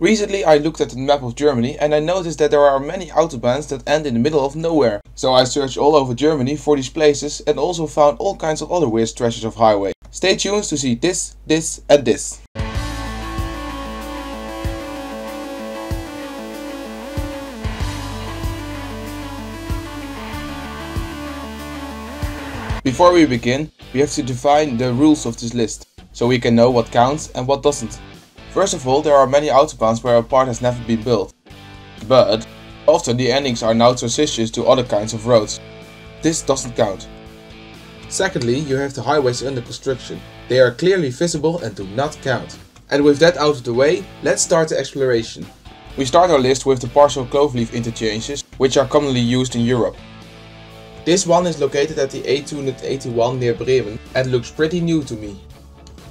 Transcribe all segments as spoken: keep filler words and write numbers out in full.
Recently I looked at the map of Germany and I noticed that there are many autobahns that end in the middle of nowhere. So I searched all over Germany for these places and also found all kinds of other weird stretches of highway. Stay tuned to see this, this and this. Before we begin, we have to define the rules of this list, so we can know what counts and what doesn't. First of all, there are many autobahns where a part has never been built, but often the endings are now transitions to other kinds of roads. This doesn't count. Secondly, you have the highways under construction. They are clearly visible and do not count. And with that out of the way, let's start the exploration. We start our list with the partial cloverleaf interchanges, which are commonly used in Europe. This one is located at the A two eighty-one near Bremen and looks pretty new to me.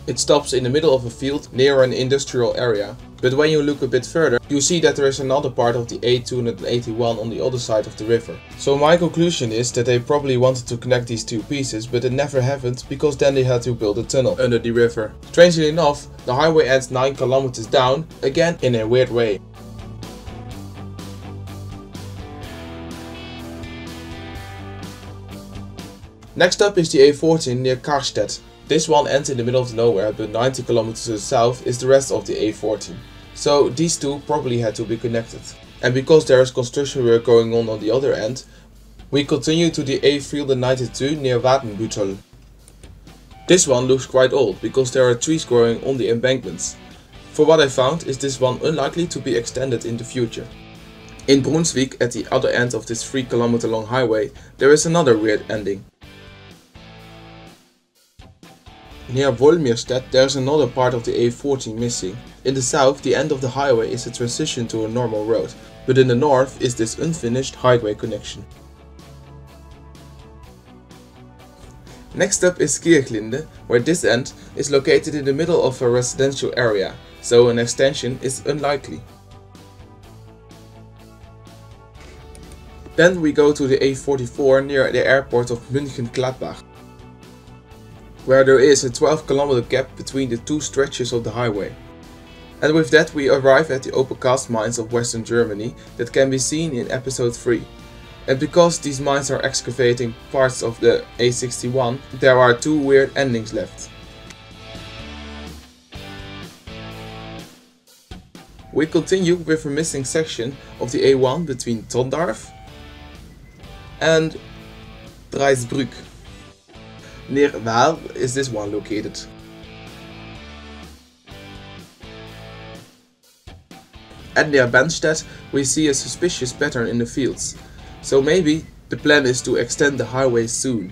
It stops in the middle of a field near an industrial area, but when you look a bit further you see that there is another part of the A two eighty-one on the other side of the river. So my conclusion is that they probably wanted to connect these two pieces, but it never happened because then they had to build a tunnel under the river. Strangely enough, the highway ends nine kilometers down, again in a weird way. Next up is the A fourteen near Karstedt. This one ends in the middle of nowhere, but ninety kilometers to the south is the rest of the A fourteen. So these two probably had to be connected. And because there is construction work going on on the other end, we continue to the A three ninety-two near Wadenbüttel. This one looks quite old because there are trees growing on the embankments. For what I found is this one unlikely to be extended in the future. In Brunswick, at the other end of this three kilometer long highway, there is another weird ending. Near Wollmierstedt there is another part of the A fourteen missing. In the south the end of the highway is a transition to a normal road, but in the north is this unfinished highway connection. Next up is Kirchlinde, where this end is located in the middle of a residential area, so an extension is unlikely. Then we go to the A forty-four near the airport of München-Kladbach, where there is a twelve kilometer gap between the two stretches of the highway. And with that we arrive at the open cast mines of Western Germany that can be seen in episode three. And because these mines are excavating parts of the A sixty-one, there are two weird endings left. We continue with a missing section of the A one between Tondorf and Dreisbrück. Near Waal is this one located. And near Bernstedt we see a suspicious pattern in the fields, so maybe the plan is to extend the highway soon.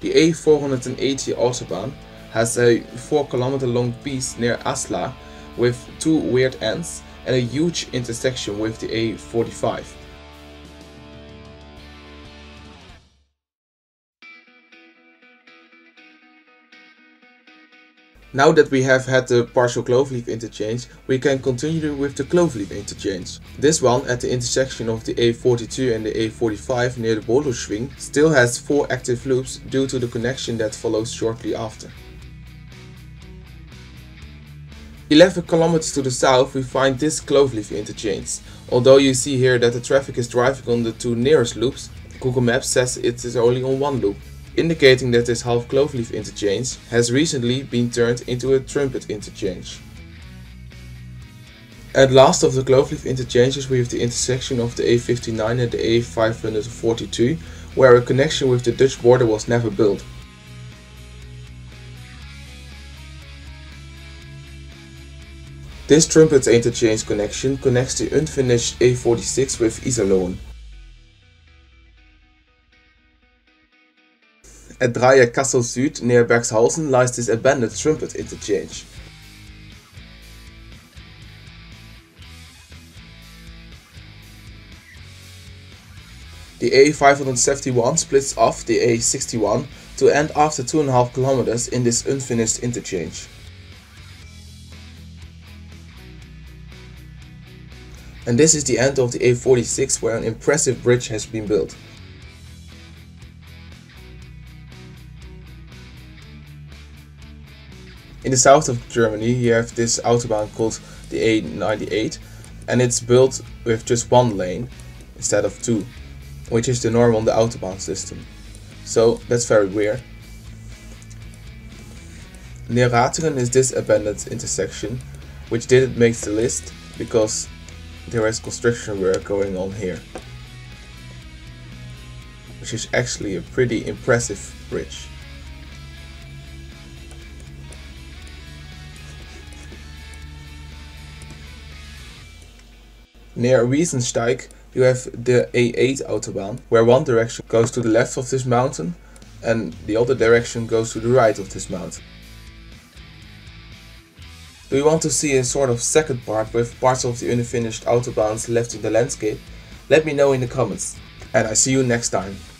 The A four eighty autobahn has a four kilometer long piece near Asla with two weird ends and a huge intersection with the A forty-five. Now that we have had the partial cloverleaf interchange, we can continue with the cloverleaf interchange. This one at the intersection of the A forty-two and the A forty-five near the Balderschwing still has four active loops due to the connection that follows shortly after. eleven kilometers to the south we find this cloverleaf interchange. Although you see here that the traffic is driving on the two nearest loops, Google Maps says it is only on one loop, indicating that this half cloverleaf interchange has recently been turned into a trumpet interchange. At last of the cloverleaf interchanges we have the intersection of the A fifty-nine and the A five forty-two, where a connection with the Dutch border was never built. This trumpet interchange connection connects the unfinished A forty-six with Iserlohn. At Dreieck Kassel Süd near Bergshausen lies this abandoned trumpet interchange. The A five seventy-one splits off the A sixty-one to end after two and a half kilometers in this unfinished interchange. And this is the end of the A forty-six, where an impressive bridge has been built. In the south of Germany you have this autobahn called the A ninety-eight, and it's built with just one lane instead of two, which is the norm on the autobahn system. So that's very weird. Near Ratingen is this abandoned intersection, which didn't make the list because there is construction work going on here, which is actually a pretty impressive bridge. Near Wiesensteig you have the A eight autobahn, where one direction goes to the left of this mountain and the other direction goes to the right of this mountain. We want to see a sort of second part with parts of the unfinished autobahns left in the landscape? Let me know in the comments, and I see you next time.